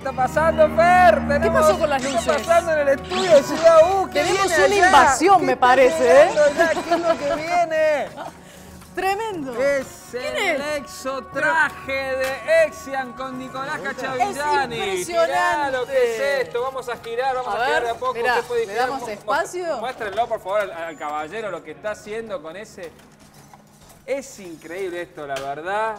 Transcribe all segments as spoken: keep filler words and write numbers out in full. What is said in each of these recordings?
está pasando, Fer? Tenemos, ¿Qué pasó con las luces? ¿Qué está pasando en el estudio de Ciudad U? Tenemos una allá? invasión, me parece. ¿Eh? ¿Qué es lo que viene? Tremendo. Es el es? exotraje de Hexian con Nicolás Cacciavillani. Es impresionante. Mirá lo que es esto. Vamos a girar, vamos a, ver, a girar de a poco. Mirá, ¿Usted puede ¿le girar? damos espacio? Muéstrenlo, por favor, al, al caballero lo que está haciendo con ese... Es increíble esto, la verdad,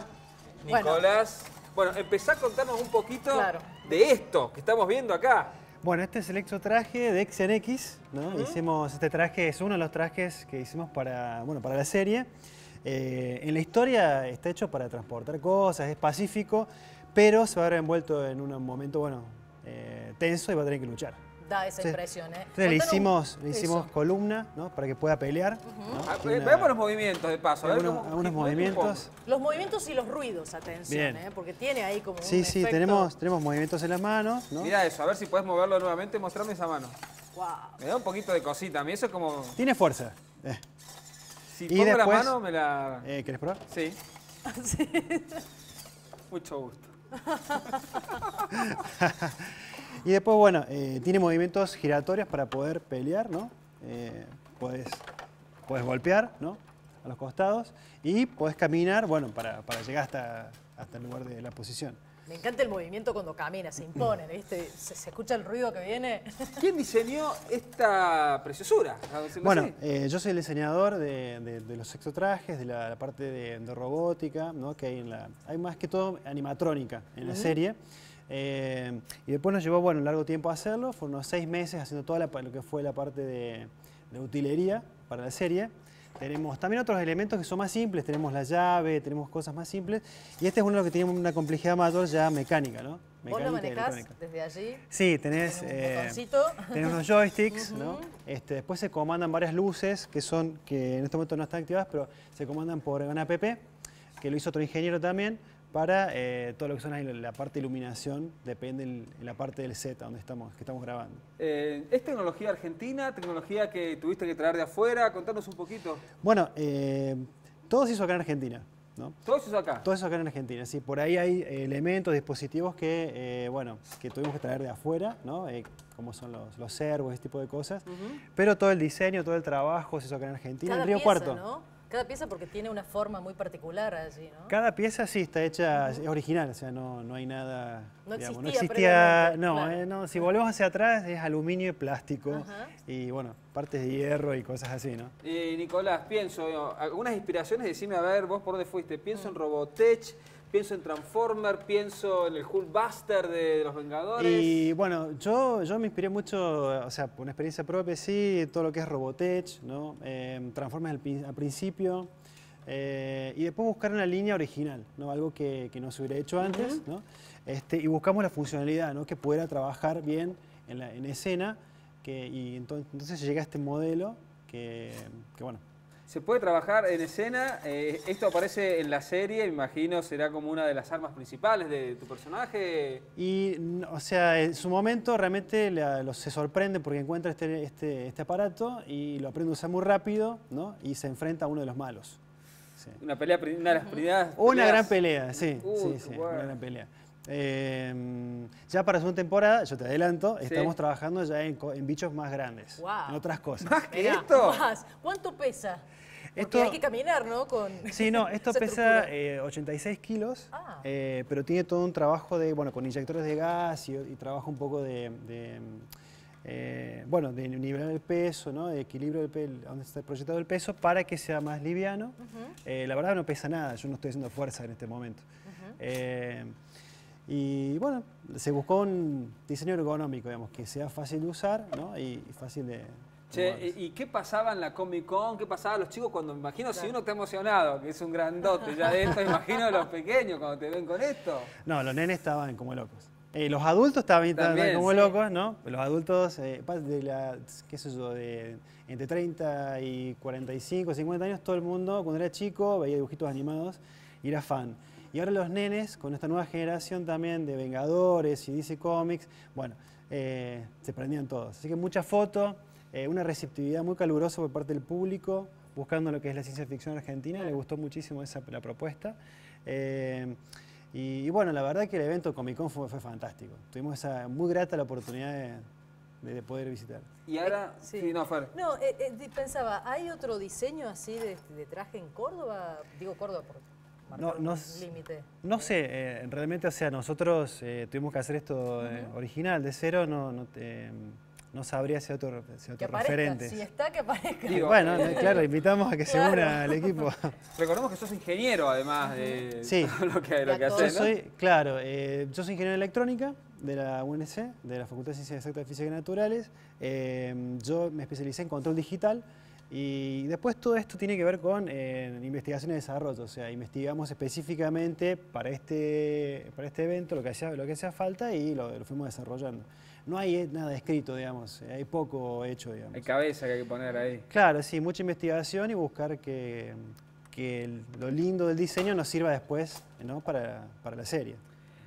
Nicolás. Bueno, bueno empezá a contarnos un poquito claro. de esto que estamos viendo acá. Bueno, este es el exotraje de Hexian X, ¿no? ¿Mm? Hicimos este traje, es uno de los trajes que hicimos para, bueno, para la serie. Eh, en la historia está hecho para transportar cosas, es pacífico, pero se va a haber envuelto en un momento, bueno, eh, tenso y va a tener que luchar. Da esa impresión, ¿eh? Entonces, le hicimos, le hicimos columna, ¿no? Para que pueda pelear. Uh-huh. ¿no? Una... Veamos los movimientos, de paso. Algunos, cómo, algunos movimientos. Los movimientos y los ruidos, atención, ¿eh? Porque tiene ahí como sí, un Sí, sí, efecto... tenemos, tenemos movimientos en las manos, ¿no? Mirá eso, a ver si puedes moverlo nuevamente, mostrarme esa mano. Wow. Me da un poquito de cosita, a mí eso es como... Tiene fuerza. Eh. Si y pongo después, la mano, me la... Eh, ¿Querés probar? Sí. sí. Mucho gusto. Y después, bueno, eh, tiene movimientos giratorios para poder pelear, ¿no? Eh, podés, podés golpear, ¿no? A los costados y podés caminar, bueno, para, para llegar hasta, hasta el lugar de la posición. Me encanta el movimiento cuando camina, se impone, ¿viste? Se, se escucha el ruido que viene. ¿Quién diseñó esta preciosura? Bueno, eh, yo soy el diseñador de, de, de los exotrajes, de la, la parte de, de robótica, ¿no? Que hay en la... Hay más que todo animatrónica en la uh-huh. serie. Eh, y después nos llevó, bueno, un largo tiempo a hacerlo. Fueron unos seis meses haciendo toda la, lo que fue la parte de, de utilería para la serie. Tenemos también otros elementos que son más simples. Tenemos la llave, tenemos cosas más simples. Y este es uno de los que tiene una complejidad mayor ya mecánica, ¿no? Mecánica, ¿Vos lo manejás desde allí? Sí, tenés, tenés, un eh, tenés unos joysticks, uh-huh. ¿no? Este, después se comandan varias luces que son, que en este momento no están activadas, pero se comandan por una app, que lo hizo otro ingeniero también, para eh, todo lo que son la, la parte de iluminación, depende el, la parte del set donde estamos, que estamos grabando. Eh, ¿Es tecnología argentina, tecnología que tuviste que traer de afuera? Contanos un poquito. Bueno, eh, todo se hizo acá en Argentina, ¿no? ¿Todo se hizo acá? Todo se hizo acá en Argentina, sí. Por ahí hay elementos, dispositivos que, eh, bueno, que tuvimos que traer de afuera, ¿no? Eh, como son los, los servos, ese tipo de cosas. Uh-huh. Pero todo el diseño, todo el trabajo se hizo acá en Argentina, Cada en Río pieza, Cuarto. ¿no? Cada pieza porque tiene una forma muy particular allí, ¿no? Cada pieza sí está hecha, uh-huh. es original, o sea, no, no hay nada... No digamos, existía... No, existía, no, claro. eh, no, si volvemos hacia atrás es aluminio y plástico uh-huh. y, bueno, partes de hierro y cosas así, ¿no? Eh, Nicolás, pienso, yo, algunas inspiraciones, decime, a ver, vos por dónde fuiste, pienso uh-huh. en Robotech, pienso en Transformers, pienso en el Hulkbuster de, de Los Vengadores. Y bueno, yo, yo me inspiré mucho, o sea, por una experiencia propia, sí, todo lo que es Robotech, ¿no? Eh, Transformers al, al principio, eh, y después buscar una línea original, ¿no? Algo que, que no se hubiera hecho antes, uh-huh. ¿no? Este, y buscamos la funcionalidad, ¿no? Que pudiera trabajar bien en, la, en escena, que, y entonces, entonces llega este modelo que, que bueno, se puede trabajar en escena, eh, esto aparece en la serie, me imagino será como una de las armas principales de tu personaje. Y, o sea, en su momento realmente la, lo, se sorprende porque encuentra este, este, este aparato y lo aprende a usar muy rápido, ¿no? Y se enfrenta a uno de los malos. Sí. Una pelea, una de las primeras... Una gran pelea, sí, uh, sí, sí wow. una gran pelea. Eh, ya para segunda temporada, yo te adelanto, sí. estamos trabajando ya en, en bichos más grandes, wow. en otras cosas. ¿Más que Mirá, esto? Más. ¿Cuánto pesa? Porque esto, hay que caminar, ¿no? Con sí, no, esto pesa eh, ochenta y seis kilos, ah. eh, pero tiene todo un trabajo de, bueno, con inyectores de gas y, y trabajo un poco de, de eh, bueno, de nivelar el peso, ¿no? De equilibrio del pe donde está proyectado el peso para que sea más liviano. Uh-huh. eh, la verdad no pesa nada, yo no estoy haciendo fuerza en este momento. Uh-huh. eh, Y bueno, se buscó un diseño ergonómico, digamos, que sea fácil de usar, ¿no? Y fácil de... Che, ¿y qué pasaba en la Comic Con? ¿Qué pasaba a los chicos cuando, me imagino, claro. si uno está emocionado, que es un grandote ya de esto, imagino los pequeños cuando te ven con esto? No, los nenes estaban como locos. Eh, los adultos estaban, estaban También, como sí. locos, ¿no? Los adultos, eh, de la, qué sé yo, de entre treinta y cuarenta y cinco, cincuenta años, todo el mundo, cuando era chico, veía dibujitos animados y era fan. Y ahora los nenes, con esta nueva generación también de Vengadores y D C Comics, bueno, eh, se prendían todos. Así que mucha foto, eh, una receptividad muy calurosa por parte del público, buscando lo que es la ciencia ficción argentina, le gustó muchísimo esa, la propuesta. Eh, Y, y bueno, la verdad que el evento Comic Con fue, fue fantástico. Tuvimos esa muy grata la oportunidad de, de, de poder visitar. Y ahora, sí, sí no, Fer. No, eh, eh, pensaba, ¿hay otro diseño así de, de traje en Córdoba? Digo Córdoba por marcar no, no, un límite. No sé, eh, realmente, o sea, nosotros eh, tuvimos que hacer esto eh, uh-huh. original, de cero, no... no eh, no sabría si otro, si otro referente. Si está, que aparezca. Digo, bueno, claro, invitamos a que claro. se una al equipo. Recordemos que sos ingeniero, además de sí. lo que, lo que haces, ¿no? Soy, claro, eh, yo soy ingeniero de electrónica de la U N C, de la Facultad de Ciencias Exactas y Físicas Naturales. Eh, yo me especialicé en control digital y después todo esto tiene que ver con eh, investigación y desarrollo. O sea, investigamos específicamente para este, para este evento lo que hacía, lo que hacía falta y lo, lo fuimos desarrollando. No hay nada escrito, digamos, hay poco hecho, digamos. Hay cabeza que hay que poner ahí. Claro, sí, mucha investigación y buscar que, que lo lindo del diseño nos sirva después, ¿no? para, para la serie.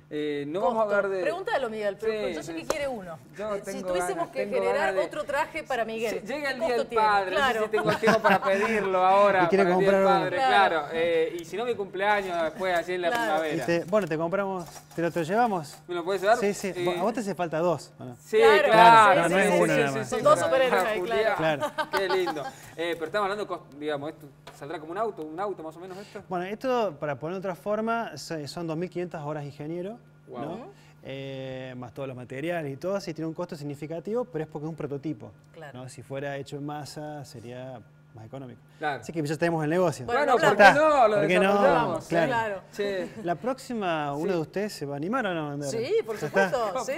Eh, no Costo. Vamos a hablar de... Pregúntalo, Miguel, pero sí, yo sé que quiere uno. Yo tengo si tuviésemos ganas, que tengo generar de... otro traje para Miguel. Si llega el Día del Padre, claro. No sé si tengo tiempo para pedirlo ahora. Y quiero para comprar el Día del Padre, uno. Claro. claro. Eh, y si no, mi cumpleaños después, así en la claro. primavera. Te, bueno, te compramos, te lo, te lo llevamos. ¿Me lo puedes dar? Sí, sí. Eh... A vos te hace falta dos. Bueno. Sí, claro. claro. Sí, no, no sí, es sí, uno sí, nada más. Son dos superhéroes, claro. claro. Qué lindo. Eh, pero estamos hablando, digamos, esto saldrá como un auto, un auto más o menos esto. Bueno, esto, para poner otra forma, son dos mil quinientas horas ingeniero, wow. ¿no? eh, más todos los materiales y todo, sí tiene un costo significativo, pero es porque es un prototipo. Claro. ¿no? Si fuera hecho en masa, sería más económico. Claro. Así que ya tenemos el negocio. Bueno, ¿por, ¿por qué no? Lo ¿Por qué no? Claro. claro. Sí. La próxima, uno sí. de ustedes se va a animar o no a vender. Sí, por supuesto. Sí.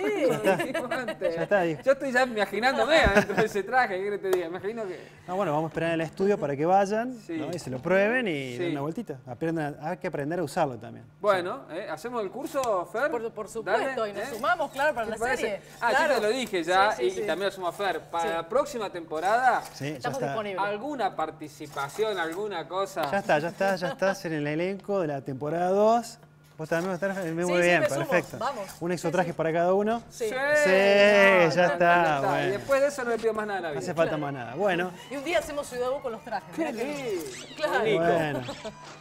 Ya está. Ya está. Yo estoy ya imaginándome dentro de ese traje. ¿Qué te diga? Imagino que... No, bueno, vamos a esperar en el estudio para que vayan sí. ¿no? y se lo prueben y sí. den una vueltita. Aprendan, hay que aprender a usarlo también. Bueno, sí. ¿eh? ¿Hacemos el curso, Fer? Por, por supuesto, Dale, y nos ¿eh? sumamos, claro, para la parece? serie. Ah, claro. yo te lo dije ya sí, sí, y, sí. y también lo suma Fer. Para sí. la próxima temporada sí, estamos disponibles. Alguna participación, alguna cosa. Ya está, ya está, ya estás en el elenco de la temporada dos. Vos también vas a estar muy sí, bien, sí, perfecto. Vamos. Un exotraje sí, sí. para cada uno. Sí, sí, sí no, ya no, está. No, no, bueno. Y después de eso no le pido más nada a la vida. No hace falta claro. más nada. Bueno. Y un día hacemos Ciudad U con los trajes. Qué lindo. Claro. Bueno.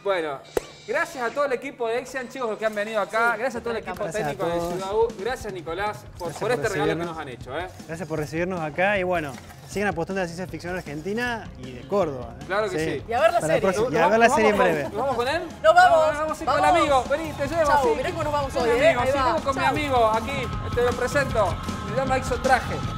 bueno, gracias a todo el equipo de Hexian, chicos, los que han venido acá. Sí, gracias a todo el equipo técnico de Ciudad U. Gracias, Nicolás, por, gracias por, por este regalo que nos han hecho. ¿eh? Gracias por recibirnos acá y bueno. Sigan apostando a la ciencia ficción argentina y de Córdoba. ¿eh? Claro que sí. sí. Y a ver la Para serie. Y a ver la serie en breve. ¿Nos vamos con él? ¡Nos vamos! ¡Nos vamos, vamos. con el amigo! Vení, te llevo. Chau, sí. Mirá cómo nos vamos hoy. Sí, eh, sí, vamos con Chau. mi amigo aquí. Te lo presento. Se llama Exotraje.